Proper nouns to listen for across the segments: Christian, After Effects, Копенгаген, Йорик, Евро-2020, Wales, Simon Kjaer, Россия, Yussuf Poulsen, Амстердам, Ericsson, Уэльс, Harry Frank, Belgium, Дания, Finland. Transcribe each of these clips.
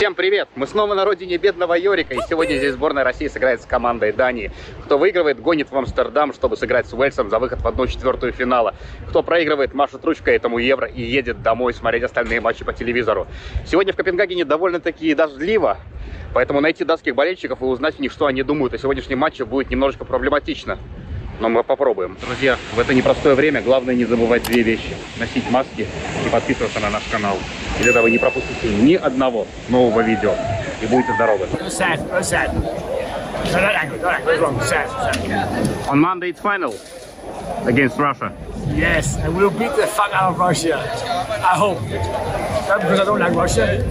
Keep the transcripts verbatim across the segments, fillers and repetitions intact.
Всем привет! Мы снова на родине бедного Йорика, и сегодня здесь сборная России сыграет с командой Дании. Кто выигрывает, гонит в Амстердам, чтобы сыграть с Уэльсом за выход в одну четвертую финала. Кто проигрывает, машет ручкой этому евро и едет домой смотреть остальные матчи по телевизору. Сегодня в Копенгагене довольно-таки дождливо, поэтому найти датских болельщиков и узнать у них, что они думают о сегодняшнем матче, будет немножечко проблематично. Но мы попробуем. Друзья, в это непростое время главное не забывать две вещи. Носить маски и подписываться на наш канал. И тогда вы не пропустите ни одного нового видео. И будете здоровы. On Monday it's final against Russia. Yes, and we'll beat the fuck out of Russia. I hope. Not because I don't like Russia,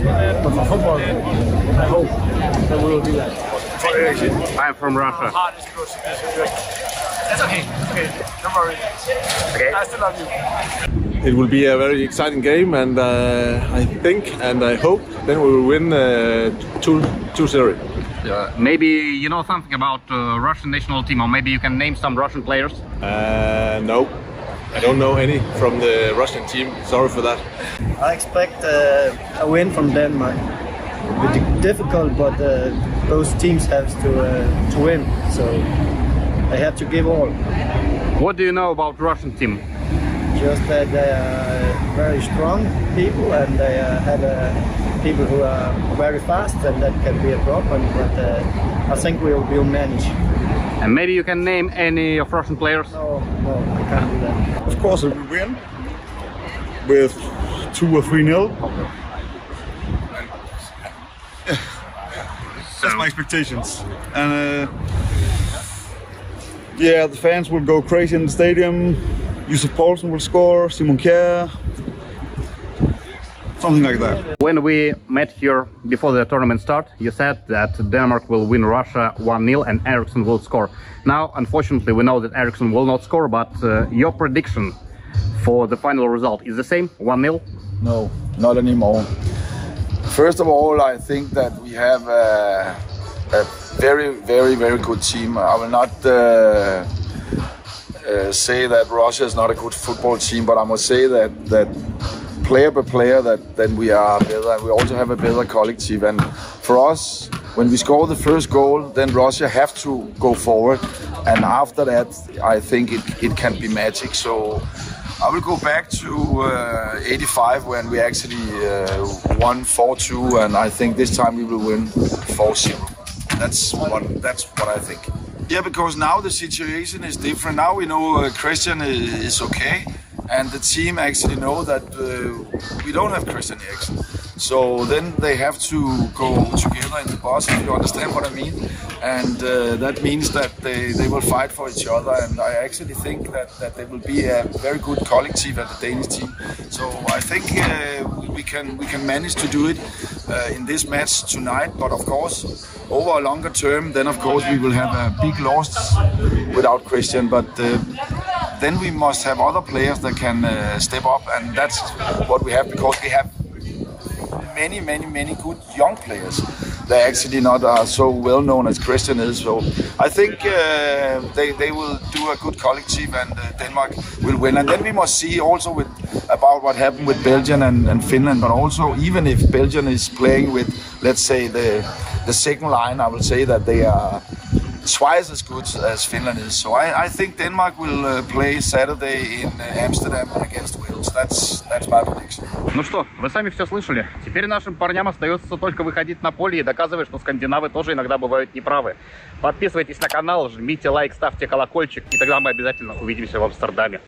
but for football, I hope that we will do that. I'm from Russia. That's okay. Okay, don't worry. Okay. I still love you. It will be a very exciting game, and uh, I think and I hope then we will win two zero. Uh, maybe you know something about uh, Russian national team, or maybe you can name some Russian players? Uh, no, I don't know any from the Russian team. Sorry for that. I expect uh, a win from Denmark. A bit difficult, but uh, those teams have to uh, to win. So. I have to give all. What do you know about Russian team? Just that they are very strong people, and they uh, have uh, people who are very fast, and that can be a problem, but uh, I think we will we'll manage. And maybe you can name any of Russian players? No, no, I can't do that. Of course we win with two or three nil. Okay. That's my expectations. And. Uh, Yeah, the fans will go crazy in the stadium. Yussuf Poulsen will score, Simon Kjaer, something like that. When we met here before the tournament start, you said that Denmark will win Russia one nil and Ericsson will score. Now, unfortunately, we know that Ericsson will not score, but uh, your prediction for the final result is the same, one nil? No, not anymore. First of all, I think that we have uh, a very, very, very good team. I will not uh, uh, say that Russia is not a good football team, but I must say that that player by player that, that we are better. We also have a better collective. And for us, when we score the first goal, then Russia have to go forward. And after that, I think it, it can be magic. So I will go back to uh, eighty-five when we actually uh, won four two. And I think this time we will win four zero. That's what, that's what I think. Yeah, because now the situation is different. Now we know uh, Christian is okay, and the team actually know that uh, we don't have Christian Ericsson. So then they have to go together in the bus, if you understand what I mean. And uh, that means that they, they will fight for each other. And I actually think that, that they will be a very good collective at the Danish team. So I think uh, we can we can manage to do it uh, in this match tonight. But of course, over a longer term, then of course we will have a big loss without Christian. But uh, then we must have other players that can uh, step up, and that's what we have, because we have many, many, many good young players. They're actually not uh, so well known as Christian is. So I think uh, they, they will do a good collective, and uh, Denmark will win. And then we must see also with about what happened with Belgium and, and Finland, but also even if Belgium is playing with, let's say, the the second line, I will say that they are twice as good as Finland is. So I, I think Denmark will uh, play Saturday in uh, Amsterdam against Wales. That's, that's my prediction. Ну что, вы сами все слышали. Теперь нашим парням остается только выходить на поле и доказывать, что скандинавы тоже иногда бывают неправы. Подписывайтесь на канал, жмите лайк, ставьте колокольчик, и тогда мы обязательно увидимся в Амстердаме.